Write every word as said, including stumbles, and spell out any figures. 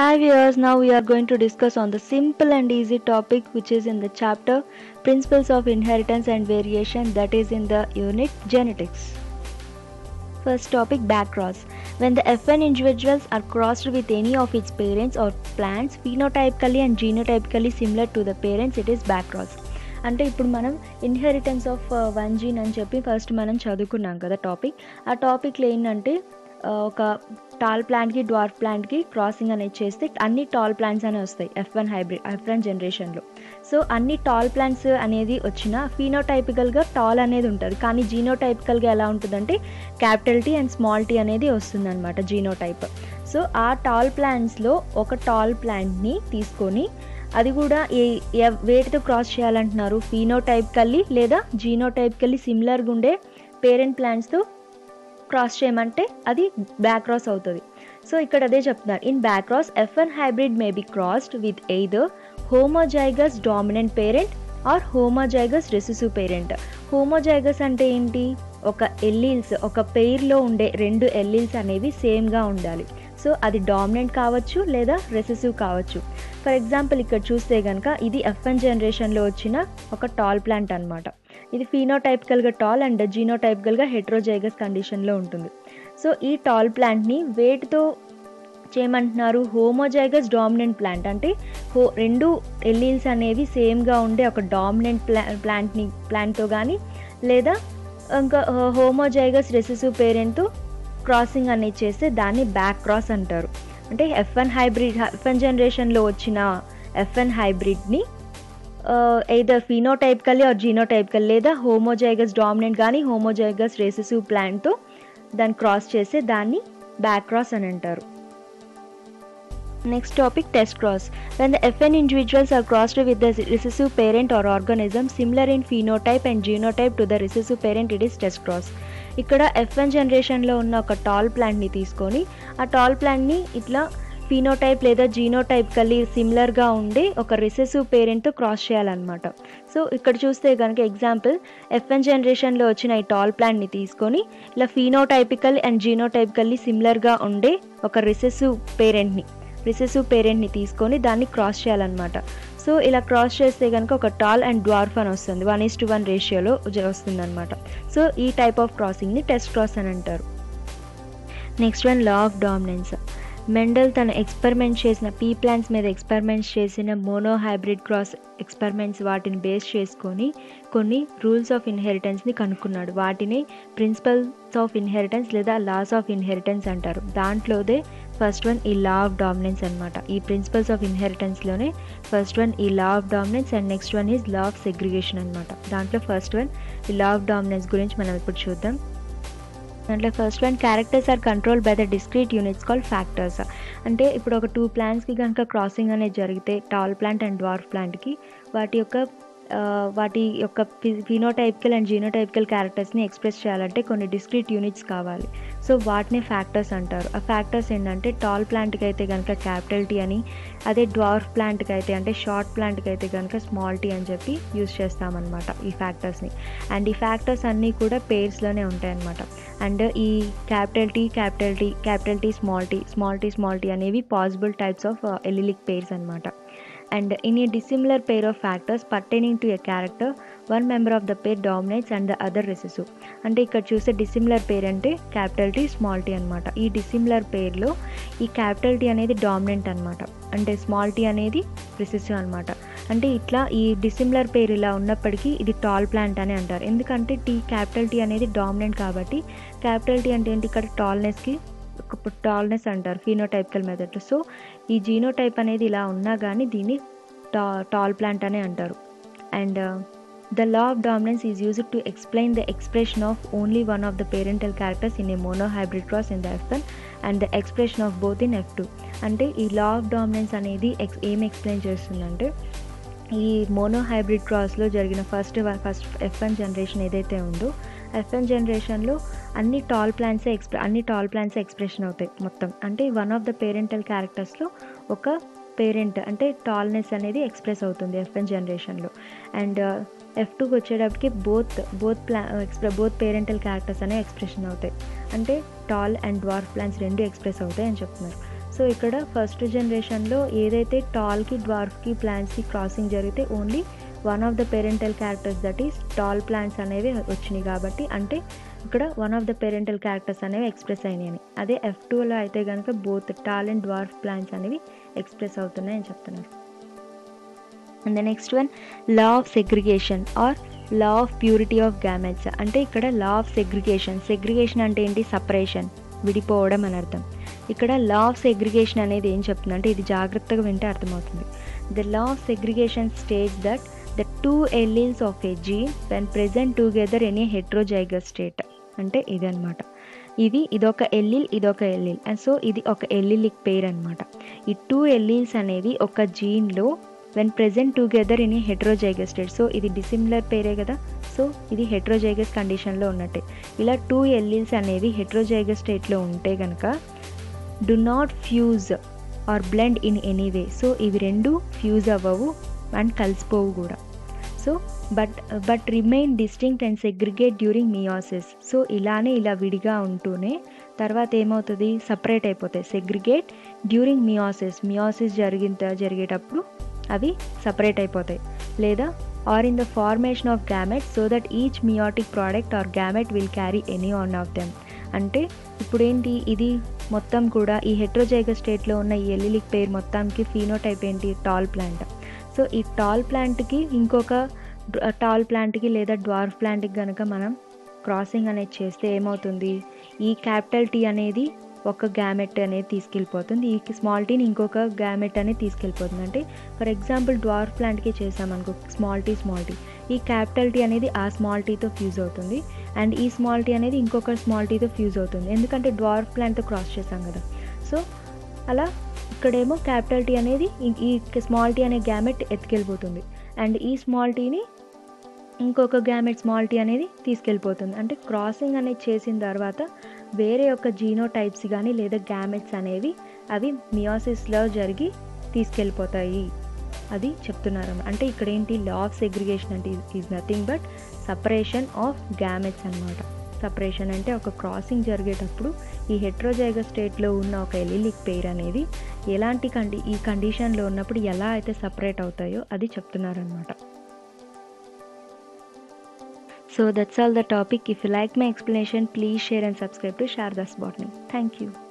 Hi viewers, now we are going to discuss on the simple and easy topic which is in the chapter Principles of Inheritance and Variation, that is in the unit Genetics. First topic, backcross. When the F one individuals are crossed with any of its parents or plants, phenotypically and genotypically similar to the parents, it is backcross. అంటే ఇప్పుడు మనం inheritance of one gene అని చెప్పి first మనం చదువుకున్నాం కదా topic. ఆ టాపిక్లో ఏంటంటే ఒక టాల్ ప్లాంట్కి డ్వార్ఫ్ ప్లాంట్కి క్రాసింగ్ అనేది చేస్తే అన్ని టాల్ ప్లాంట్స్ అనేవి వస్తాయి F one hybrid F one జనరేషన్లో. సో అన్ని టాల్ ప్లాంట్స్ అనేది వచ్చిన ఫీనోటైపికల్గా టాల్ అనేది ఉంటుంది, కానీ జీనోటైపికల్గా ఎలా ఉంటుందంటే capital T and small T అనేది వస్తుంది అనమాట జీనోటైప్. సో ఆ టాల్ ప్లాంట్స్లో ఒక టాల్ ప్లాంట్ని తీసుకొని అది కూడా ఏ వేటితో క్రాస్ చేయాలంటున్నారు, ఫీనోటైపికల్లీ లేదా జీనోటైపికల్లీ సిమిలర్గా ఉండే పేరెంట్ ప్లాంట్స్తో క్రాస్ చేయమంటే అది బ్యాక్రాస్ అవుతుంది. సో ఇక్కడ అదే చెప్తున్నారు, in backcross F one hybrid may be crossed with either homozygous dominant parent or homozygous recessive parent. Homozygous అంటే ఏంటి, ఒక ఎల్లీల్స్ ఒక పెయిర్లో ఉండే రెండు ఎల్లీల్స్ అనేవి సేమ్గా ఉండాలి. సో అది డామినెంట్ కావచ్చు లేదా రెసెసివ్ కావచ్చు. ఫర్ ఎగ్జాంపుల్ ఇక్కడ చూస్తే కనుక ఇది ఎఫ్ వన్ జనరేషన్లో వచ్చిన ఒక టాల్ ప్లాంట్ అనమాట. ఇది ఫీనోటైపికల్గా టాల్ అండ్ జీనోటైపికల్గా హెట్రోజైగస్ కండిషన్లో ఉంటుంది. సో ఈ టాల్ ప్లాంట్ని వేటితో చేయమంటున్నారు, హోమోజైగస్ డామినెంట్ ప్లాంట్ అంటే హో రెండు ఎల్లీల్స్ అనేవి సేమ్గా ఉండే ఒక డామినెంట్ ప్లా ప్లాంట్ని ప్లాంట్తో కానీ లేదా ఇంకా హోమోజైగస్ రెసెసివ్ పేరెంట్తో క్రాసింగ్ అనేది చేస్తే దాన్ని బ్యాక్ క్రాస్ అంటారు. అంటే F one hybrid F one జనరేషన్లో వచ్చిన ఎఫ్ వన్ హైబ్రిడ్ని ఎయిదర్ ఫీనోటైపికల్లీ ఆర్ జీనోటైపికల్ లేదా హోమోజైగస్ డామినెంట్ కానీ హోమోజైగస్ రెసెసివ్ ప్లాంట్తో దాన్ని క్రాస్ చేస్తే దాన్ని బ్యాక్ క్రాస్ అని అంటారు. Next topic, test cross. When the F one individuals are crossed with the recessive parent or organism similar in phenotype and genotype to the recessive parent, it is test cross. Ikkada F one generation lo unna oka tall plant ni teeskoni aa tall plant ni itla phenotype leda genotypically similar ga unde oka recessive parent tho cross cheyalanamata. So ikkada chuste ganaka example F one generation lo ochina ee tall plant ni teeskoni ila phenotypically and genotypically similar ga unde oka recessive parent ni recessive పేరెంట్ని తీసుకొని దాన్ని cross చేయాలన్నమాట. So ఇలా cross చేస్తే కనుక ఒక tall and dwarf అని వస్తుంది, వన్ ఈస్ టు వన్ రేషియోలో వస్తుంది అనమాట. సో ఈ టైప్ ఆఫ్ క్రాసింగ్ని టెస్ట్ క్రాస్ అని అంటారు. Next one, law of dominance. Mendel తను ఎక్స్పెరిమెంట్ చేసిన పీ ప్లాంట్స్ మీద ఎక్స్పెరిమెంట్స్ చేసిన మోనో హైబ్రిడ్ క్రాస్ ఎక్స్పెరిమెంట్స్ వాటిని బేస్ చేసుకొని కొన్ని రూల్స్ ఆఫ్ ఇన్హెరిటెన్స్ని కనుక్కున్నాడు. వాటిని ప్రిన్సిపల్స్ ఆఫ్ ఇన్హెరిటెన్స్ లేదా లాస్ ఆఫ్ ఇన్హెరిటెన్స్ అంటారు. దాంట్లోదే ఫస్ట్ వన్ ఈ లా ఆఫ్ డామినెన్స్ అనమాట. ఈ ప్రిన్సిపల్స్ ఆఫ్ ఇన్హెరిటెన్స్లోనే ఫస్ట్ వన్ ఈ law of dominance and next one is law of segregation అనమాట. దాంట్లో ఫస్ట్ వన్ ఈ లా ఆఫ్ డామినెన్స్ గురించి మనం ఇప్పుడు చూద్దాం. దాంట్లో first one, characters are control by the discrete units called factors. అంటే ఇప్పుడు ఒక టూ ప్లాంట్స్కి కనుక క్రాసింగ్ అనేది జరిగితే టాల్ ప్లాంట్ అండ్ డ్వార్ఫ్ ప్లాంట్కి వాటి యొక్క వాటి యొక్క ఫినోటైపికల్ అండ్ జీనోటైపికల్ క్యారెక్టర్స్ని ఎక్స్ప్రెస్ చేయాలంటే కొన్ని డిస్క్రీట్ యూనిట్స్ కావాలి. సో వాటిని ఫ్యాక్టర్స్ అంటారు. ఆ ఫ్యాక్టర్స్ ఏంటంటే టాల్ ప్లాంట్కి అయితే కనుక క్యాపిటల్ టీ అని, అదే డ్వార్ఫ్ ప్లాంట్కి అయితే అంటే షార్ట్ ప్లాంట్కి అయితే కనుక స్మాల్ టీ అని చెప్పి యూజ్ చేస్తామన్నమాట ఈ ఫ్యాక్టర్స్ని. అండ్ ఈ ఫ్యాక్టర్స్ అన్నీ కూడా పేర్స్లోనే ఉంటాయన్నమాట. అండ్ ఈ capital T capital T capital T small T small T small T అనేవి possible types of allelic pairs అనమాట. And in a dissimilar pair of factors pertaining to a character, one member of the pair dominates and the other recessive. అంటే ఇక్కడ చూస్తే dissimilar పేర్ అంటే capital T small tea అనమాట. ఈ dissimilar పేర్లో ఈ capital T అనేది డామినెంట్ అనమాట, అంటే స్మాల్ టీ అనేది రెసెసివ్ అనమాట. అంటే ఇట్లా ఈ డిసిమిలర్ పేర్ ఇలా ఉన్నప్పటికీ ఇది టాల్ ప్లాంట్ అని అంటారు. ఎందుకంటే టీ క్యాపిటల్ టీ అనేది డామినెంట్ కాబట్టి క్యాపిటల్ టీ అంటే ఏంటి ఇక్కడ టాల్నెస్కి టాల్నెస్ అంటారు ఫీనోటైపికల్ మెథడ్లో. సో ఈ జీనోటైప్ అనేది ఇలా ఉన్నా కానీ దీన్ని టా టాల్ ప్లాంట్ అనే అంటారు. And the law of dominance is used to explain the expression of only one of the parental characters in a mono hybrid cross in the F one and the expression of both in F two. అంటే ఈ law of dominance అనేది ఎక్స్ ఏం explain చేస్తుందంటే ఈ mono hybrid క్రాస్లో జరిగిన first first F one generation ఏదైతే ఉందో ఎఫ్ వన్ జనరేషన్లో అన్ని టాల్ ప్లాంట్సే ఎక్స్ప్రె అన్ని టాల్ ప్లాంట్సే ఎక్స్ప్రెషన్ అవుతాయి మొత్తం. అంటే వన్ ఆఫ్ ద పేరెంటల్ క్యారెక్టర్స్లో ఒక పేరెంట్ అంటే టాల్నెస్ అనేది ఎక్స్ప్రెస్ అవుతుంది ఎఫ్ వన్ జనరేషన్లో. అండ్ ఎఫ్ టూకి వచ్చేటప్పటికి బోత్ బోత్ ప్లా ఎక్స్ప్రె బోత్ పేరెంటల్ క్యారెక్టర్స్ అనేవి ఎక్స్ప్రెషన్ అవుతాయి, అంటే టాల్ అండ్ డ్వార్ఫ్ ప్లాంట్స్ రెండు ఎక్స్ప్రెస్ అవుతాయి అని చెప్తున్నారు. సో ఇక్కడ ఫస్ట్ జనరేషన్లో ఏదైతే టాల్కి డ్వార్ఫ్కి ప్లాంట్స్కి క్రాసింగ్ జరిగితే only one of the parental characters that is tall plants అనేవి వచ్చినాయి కాబట్టి అంటే ఇక్కడ one of the parental characters అనేవి ఎక్స్ప్రెస్ అయినాయని, అదే ఎఫ్ టూలో అయితే కనుక both tall and dwarf plants అనేవి ఎక్స్ప్రెస్ అవుతున్నాయని చెప్తున్నారు. And the next one law of segregation or law of purity of gametes. అంటే ఇక్కడ లా ఆఫ్ సెగ్రిగేషన్, సెగ్రిగేషన్ అంటే ఏంటి? సపరేషన్, విడిపోవడం అని అర్థం. ఇక్కడ లా ఆఫ్ సెగ్రిగేషన్ అనేది ఏం చెప్తుంది అంటే ఇది జాగ్రత్తగా వింటే అర్థమవుతుంది. The law of segregation states that the two alleles of a gene when present together in a heterozygous state. అంటే ఇది అనమాట. ఇది ఇదొక ఎల్లిల్, ఇదొక ఎల్లిల్, అండ్ సో ఇది ఒక ఎల్లిలిక్ పేర్ అనమాట. ఈ టూ ఎల్లీల్స్ అనేవి ఒక జీన్లో when present together in a heterozygous state, so ఇది డిసిమిలర్ పేరే కదా, సో ఇది హెట్రోజైగస్ కండిషన్లో ఉన్నట్టే. ఇలా టూ ఎల్లీల్స్ అనేవి హెట్రోజైగస్ స్టేట్లో ఉంటే కనుక do not fuse or blend in anyway, so ఇవి రెండు ఫ్యూజ్ అవ్వవు అండ్ కలిసిపోవు కూడా. So but but remain distinct and segregate during meiosis. So ఇలానే ఇలా విడిగా ఉంటూనే తర్వాత ఏమవుతుంది? సపరేట్ అయిపోతాయి. సెగ్రిగేట్ డ్యూరింగ్ మియోసిస్, మియోసిస్ జరిగిన జరిగేటప్పుడు అవి సపరేట్ అయిపోతాయి. లేదా or in the formation of gamete so that each meiotic product or gamete will carry any one of them. అంటే ఇప్పుడేంటి, ఇది మొత్తం కూడా ఈ హెట్రోజైగస్ స్టేట్లో ఉన్న ఈ ఎల్లిలిక్ పేర్ మొత్తానికి ఫీనోటైప్ ఏంటి? Tall plant. సో ఈ టాల్ ప్లాంట్కి ఇంకొక టాల్ ప్లాంట్కి లేదా డ్వార్ఫ్ ప్లాంట్కి కనుక మనం క్రాసింగ్ అనేది చేస్తే ఏమవుతుంది? ఈ క్యాపిటల్ టీ అనేది ఒక గ్యామెట్ అనేది తీసుకెళ్ళిపోతుంది, ఈ స్మాల్ టీని ఇంకొక గ్యామెట్ అనేది తీసుకెళ్ళిపోతుంది. అంటే ఫర్ ఎగ్జాంపుల్ డ్వార్ఫ్ ప్లాంట్కి చేసామనుకో స్మాల్ టీ స్మాల్ టీ, ఈ క్యాపిటల్ టీ అనేది ఆ స్మాల్ టీతో ఫ్యూజ్ అవుతుంది అండ్ ఈ స్మాల్ టీ అనేది ఇంకొక స్మాల్ టీతో ఫ్యూజ్ అవుతుంది, ఎందుకంటే డ్వార్ఫ్ ప్లాంట్తో క్రాస్ చేసాం కదా. సో అలా ఇక్కడేమో క్యాపిటల్ టీ అనేది ఈ స్మాల్ టీ అనే గ్యామెట్ ఎత్తుకెళ్ళిపోతుంది అండ్ ఈ స్మాల్ టీని ఇంకొక గ్యామెట్ స్మాల్ టీ అనేది తీసుకెళ్ళిపోతుంది. అంటే క్రాసింగ్ అనేది చేసిన తర్వాత వేరే యొక్క జీనోటైప్స్ కానీ లేదా గ్యామెట్స్ అనేవి అవి మియోసిస్లో జరిగి తీసుకెళ్ళిపోతాయి అది చెప్తున్నారు. అంటే ఇక్కడ ఏంటి, లా ఆఫ్ సెగ్రిగేషన్ అంటే is nothing but separation of gametes అనమాట. సపరేషన్ అంటే ఒక క్రాసింగ్ జరిగేటప్పుడు ఈ హెట్రోజైగస్ స్టేట్లో ఉన్న ఒక ఎలిలిక్ పేర్ అనేది ఎలాంటి కండి ఈ కండిషన్లో ఉన్నప్పుడు ఎలా అయితే సపరేట్ అవుతాయో అది చెప్తున్నారనమాట. So that's all the topic. If you like my explanation, please share and subscribe to Sarada's Botany. Thank you.